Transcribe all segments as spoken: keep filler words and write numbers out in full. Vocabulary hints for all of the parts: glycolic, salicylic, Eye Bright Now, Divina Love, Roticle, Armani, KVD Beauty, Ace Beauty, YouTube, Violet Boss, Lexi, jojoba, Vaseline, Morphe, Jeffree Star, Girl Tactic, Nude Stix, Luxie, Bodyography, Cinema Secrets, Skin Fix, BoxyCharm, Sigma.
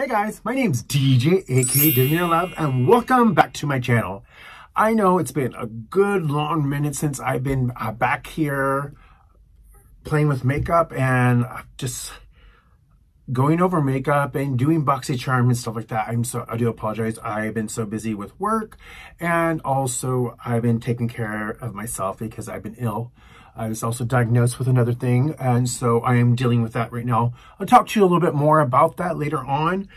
Hey guys, my name's D J, aka Divina Love, and welcome back to my channel. I know it's been a good long minute since I've been uh, back here playing with makeup and just going over makeup and doing BoxyCharm and stuff like that. I'm so, I do apologize. I've been so busy with work, and also I've been taking care of myself because I've been ill. I was also diagnosed with another thing, and so I am dealing with that right now. I'll talk to you a little bit more about that later on.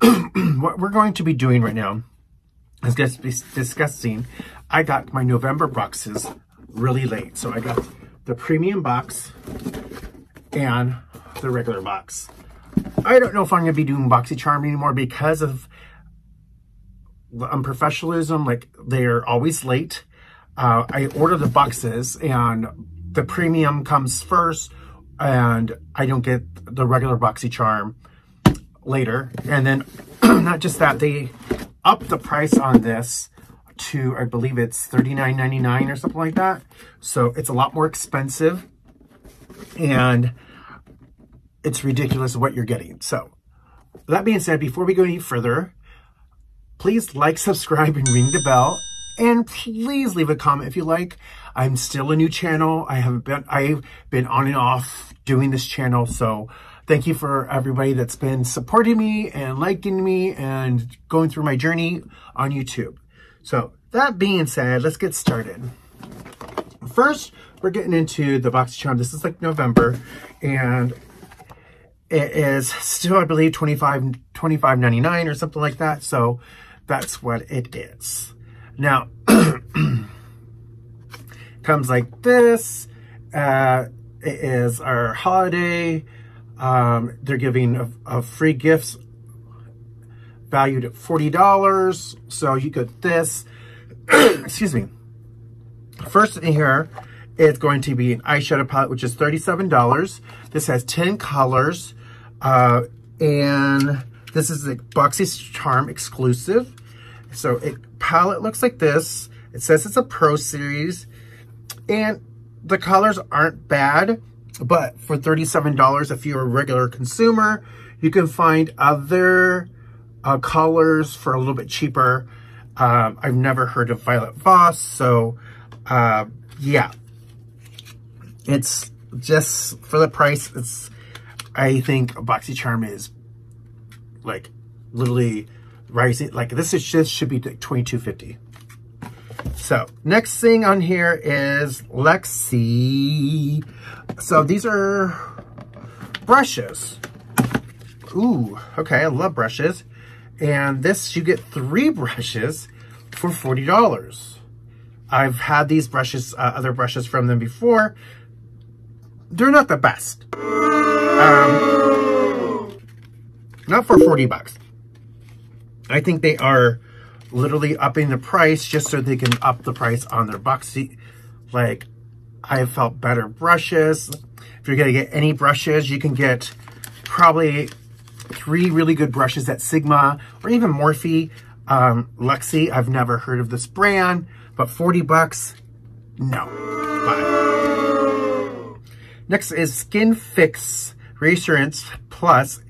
What we're going to be doing right now is going to be discussing. I got my November boxes really late. So I got the premium box and the regular box. I don't know if I'm going to be doing BoxyCharm anymore because of the unprofessionalism. Like, they're always late. Uh, I order the boxes and the premium comes first, and I don't get the regular BoxyCharm later. And then not just that, they up the price on this to, I believe it's thirty-nine ninety-nine or something like that. So it's a lot more expensive and it's ridiculous what you're getting. So that being said, before we go any further, please like, subscribe, and ring the bell. And please leave a comment if you like. I'm still a new channel. I haven't been, I've been on and off doing this channel. So thank you for everybody that's been supporting me and liking me and going through my journey on YouTube. So that being said, let's get started. First, we're getting into the BoxyCharm. This is like November, and it is still, I believe, twenty-five ninety-nine or something like that. So that's what it is. Now, comes like this. Uh, it is our holiday. Um, they're giving a, a free gifts valued at forty dollars. So you get this. Excuse me. First in here is going to be an eyeshadow palette, which is thirty-seven dollars. This has ten colors. Uh, and this is the BoxyCharm exclusive. So it palette looks like this. It says it's a Pro Series, and the colors aren't bad, but for thirty-seven dollars, if you're a regular consumer, you can find other uh, colors for a little bit cheaper. Um, I've never heard of Violet Boss, so uh, yeah. It's just for the price, it's, I think BoxyCharm is like literally rising. Like, this is just should be twenty-two fifty. So next thing on here is Lexi. So these are brushes. Ooh, okay, I love brushes. And this, you get three brushes for forty dollars. I've had these brushes, uh, other brushes from them before. They're not the best. Um, not for forty bucks. I think they are literally upping the price just so they can up the price on their boxy. Like, I felt better brushes. If you're gonna get any brushes, you can get probably three really good brushes at Sigma or even Morphe. Um, Luxie, I've never heard of this brand, but forty bucks, no, bye. Next is Skin Fix Reassurance Plus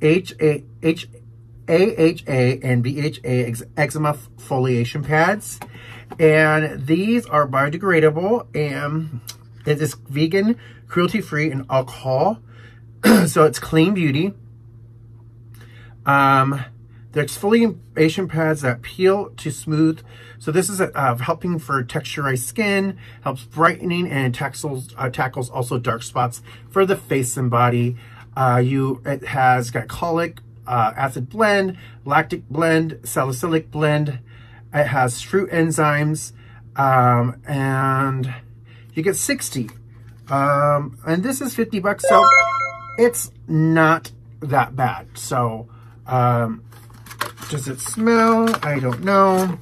H A H A. A H A and B H A eczema foliation pads, and these are biodegradable, and it is vegan, cruelty free, and alcohol. So it's clean beauty. Um the exfoliation pads that peel to smooth, so this is a, uh, helping for texturized skin, helps brightening, and tackles uh, tackles also dark spots for the face and body. Uh you it has glycolic Uh, acid blend, lactic blend, salicylic blend. It has fruit enzymes, um, and you get sixty. Um, and this is fifty bucks, so it's not that bad. So, um, does it smell? I don't know.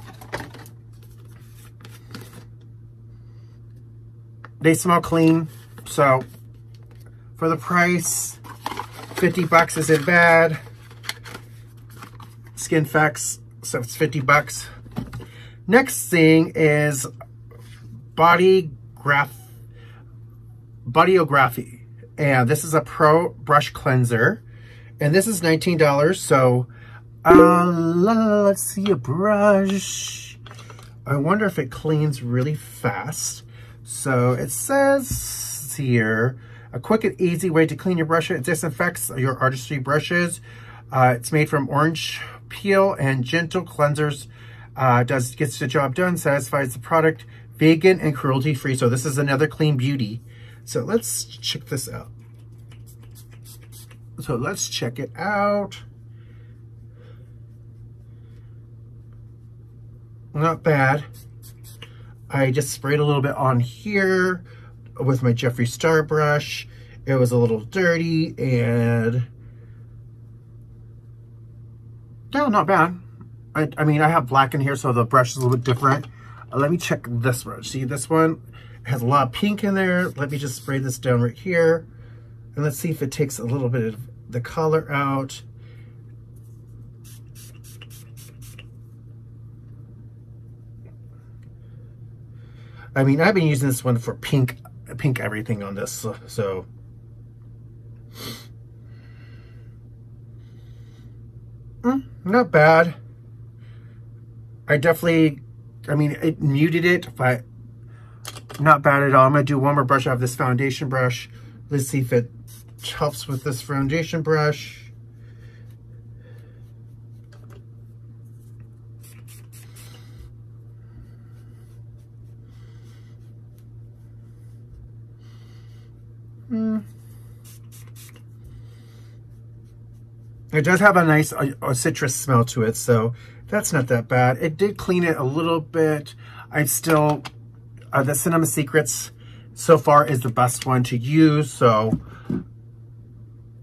They smell clean, so for the price, fifty bucks isn't bad. Skin Fix, so it's fifty bucks. Next thing is Bodygraph, Bodyography, and this is a Pro Brush Cleanser, And this is nineteen dollars, so um, let's see a brush. I wonder if it cleans really fast. So it says here, a quick and easy way to clean your brush. It disinfects your artistry brushes. Uh, it's made from orange peel and gentle cleansers. Uh, does gets the job done, satisfies the product, vegan and cruelty-free. So this is another Clean Beauty. So let's check this out. So let's check it out. Not bad. I just sprayed a little bit on here with my Jeffree Star brush. It was a little dirty and... no, not bad. I, I mean, I have black in here, so the brush is a little bit different. Uh, let me check this brush. See, this one has a lot of pink in there. Let me just spray this down right here. And let's see if it takes a little bit of the color out. I mean, I've been using this one for pink, pink everything on this, so. Mm, not bad. I definitely, I mean, it muted it, but not bad at all. I'm gonna do one more brush. I have this foundation brush. Let's see if it helps with this foundation brush. Mm. It does have a nice a, a citrus smell to it, so that's not that bad. It did clean it a little bit. I'm still, uh, the Cinema Secrets so far is the best one to use, so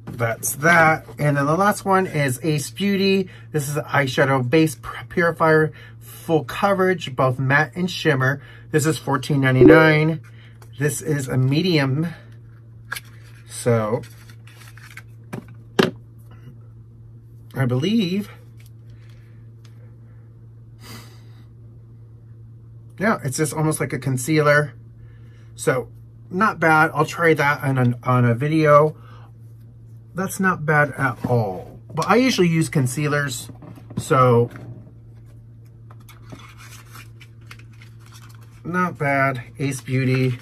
that's that. And then the last one is Ace Beauty. This is an eyeshadow base purifier, full coverage, both matte and shimmer. This is fourteen ninety-nine. This is a medium. So, I believe, yeah, it's just almost like a concealer. So, not bad. I'll try that on, an, on a video. That's not bad at all. But I usually use concealers, so not bad. Ace Beauty.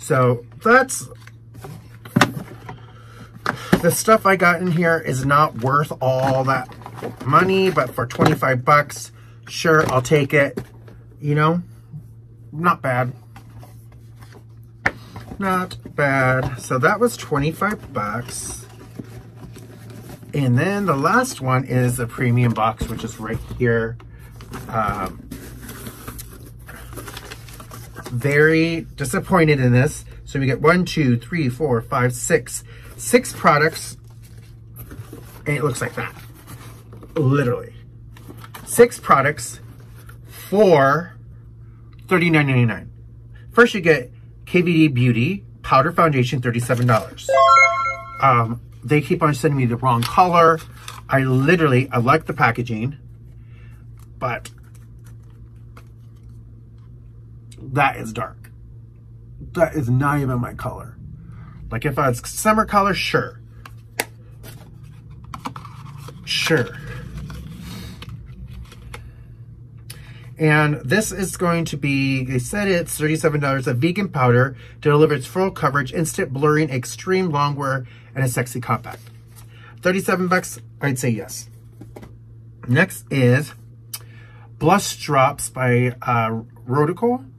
So, that's... the stuff I got in here is not worth all that money, but for twenty-five bucks, sure, I'll take it. You know, not bad. Not bad. So that was twenty-five bucks. And then the last one is the premium box, which is right here. Um, very disappointed in this. So we get one, two, three, four, five, six. Six products, and it looks like that, literally. Six products for thirty-nine ninety-nine. First you get K V D Beauty Powder Foundation, thirty-seven dollars. Um, they keep on sending me the wrong color. I literally, I like the packaging, but that is dark. That is not even my color. Like if I was summer color, sure. Sure. And this is going to be, they said it's thirty-seven dollars, a vegan powder to deliver its full coverage, instant blurring, extreme long wear, and a sexy compact. thirty-seven bucks, I'd say yes. Next is Blush Drops by uh, Roticle.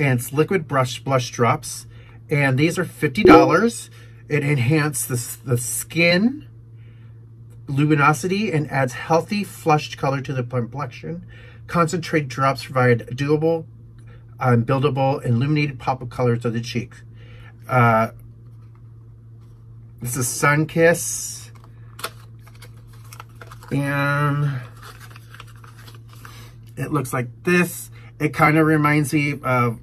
And it's liquid brush blush drops. And these are fifty dollars. It enhances the, the skin luminosity and adds healthy, flushed color to the complexion. Concentrate drops provide doable, um, buildable, and illuminated pop of color to the cheek. Uh, this is Sun Kiss. And it looks like this. It kind of reminds me of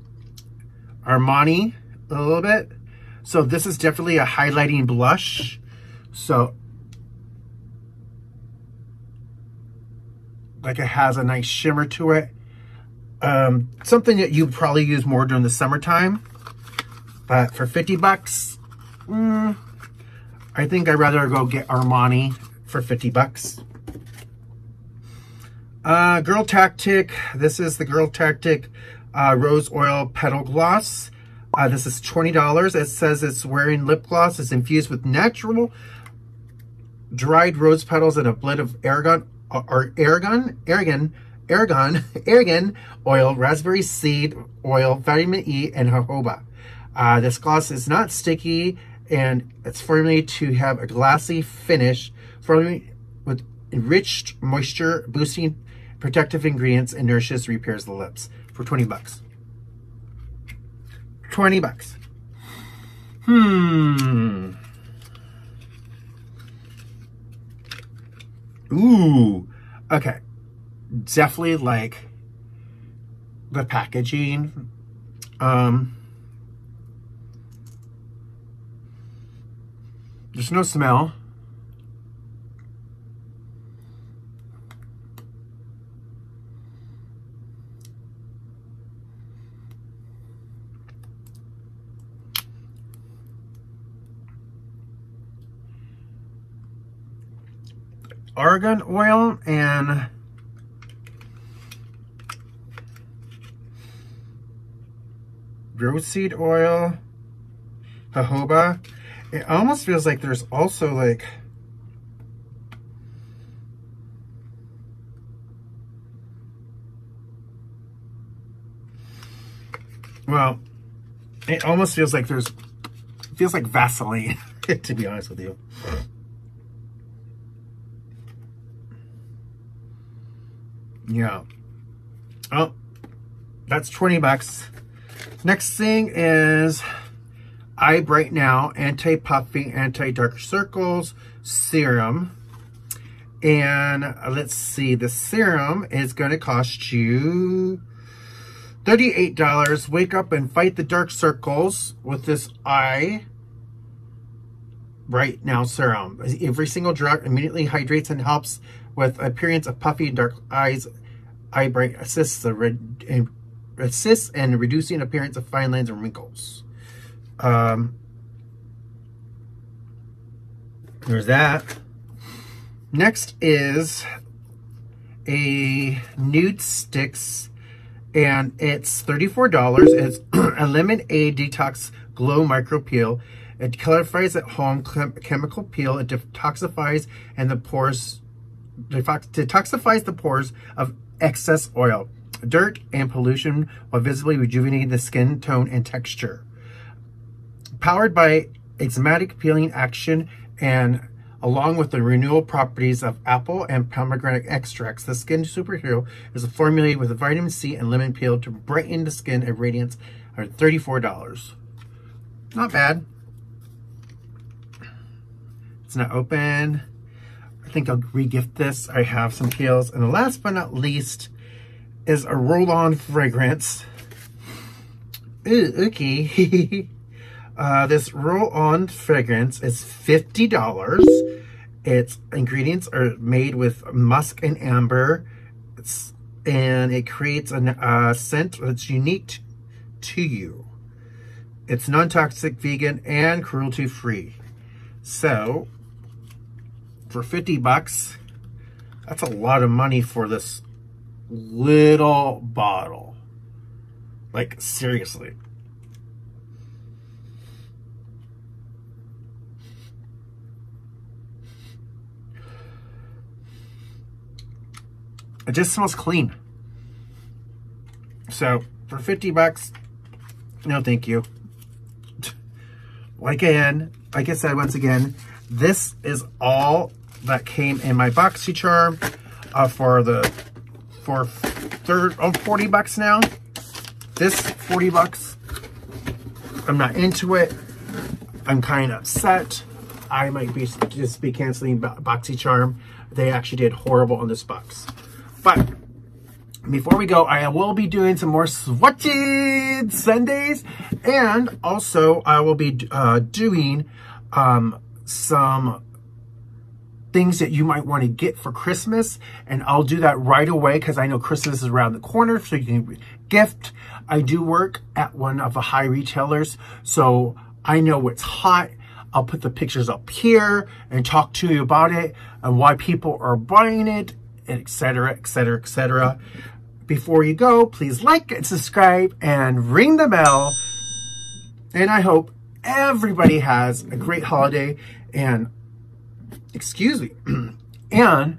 Armani a little bit. So this is definitely a highlighting blush. So like it has a nice shimmer to it. Um, something that you probably use more during the summertime, but for fifty bucks, mm, I think I'd rather go get Armani for fifty bucks. Uh, Girl Tactic. This is the Girl Tactic uh, Rose Oil Petal Gloss. Uh, this is twenty dollars. It says it's wearing lip gloss. It's infused with natural dried rose petals and a blend of argan or argan, argan, argan, argan oil, raspberry seed oil, vitamin E, and jojoba. Uh, this gloss is not sticky and it's formulated to have a glassy finish, formulated with enriched moisture, boosting protective ingredients, and nourishes, repairs the lips for twenty bucks. twenty bucks. Hmm. Ooh. Okay. Definitely like the packaging. Um, there's no smell. Argan oil and roseseed oil, jojoba. It almost feels like there's also like well it almost feels like there's feels like Vaseline to be honest with you. Yeah. Oh, that's twenty bucks. Next thing is Eye Bright Now Anti-Puffy, Anti-Dark Circles Serum. And let's see, the serum is going to cost you thirty-eight dollars. Wake up and fight the dark circles with this Eye Bright Now serum. Every single drop immediately hydrates and helps with appearance of puffy and dark eyes. Eye Bright assists the red and assists in reducing appearance of fine lines and wrinkles. Um, there's that. Next is a Nude Stix, and it's thirty-four dollars. It's a lemonade detox glow micro peel. It colorifies at home chem chemical peel. It detoxifies and the pores. Detoxifies the pores of excess oil, dirt, and pollution while visibly rejuvenating the skin tone and texture. Powered by enzymatic peeling action and along with the renewal properties of apple and pomegranate extracts, the Skin Superhero is formulated with vitamin C and lemon peel to brighten the skin and radiance at thirty-four dollars. Not bad. It's not open. I think I'll re-gift this. I have some peels. And the last but not least is a roll-on fragrance. Ooh, okay. uh, this roll-on fragrance is fifty dollars. Its ingredients are made with musk and amber. It's, and it creates a uh, scent that's unique to you. It's non-toxic, vegan, and cruelty-free. So, for fifty bucks, that's a lot of money for this little bottle. Like, seriously. It just smells clean. So, for fifty bucks, no thank you. Like again, like I said, once again, this is all that came in my BoxyCharm uh, for the for third oh, forty bucks now. This forty bucks. I'm not into it. I'm kind of upset. I might be just be canceling BoxyCharm. They actually did horrible on this box. But before we go, I will be doing some more swatched Sundays, and also I will be uh, doing um, some things that you might want to get for Christmas, and I'll do that right away because I know Christmas is around the corner, so you can gift. I do work at one of the high retailers, so I know what's hot. I'll put the pictures up here and talk to you about it and why people are buying it, et cetera, et cetera, et cetera. Before you go, please like and subscribe and ring the bell. And I hope everybody has a great holiday. And, excuse me. And,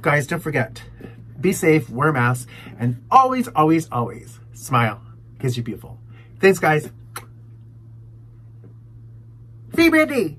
guys, don't forget, be safe, wear masks, and always, always, always smile because you're beautiful. Thanks, guys. Be ready.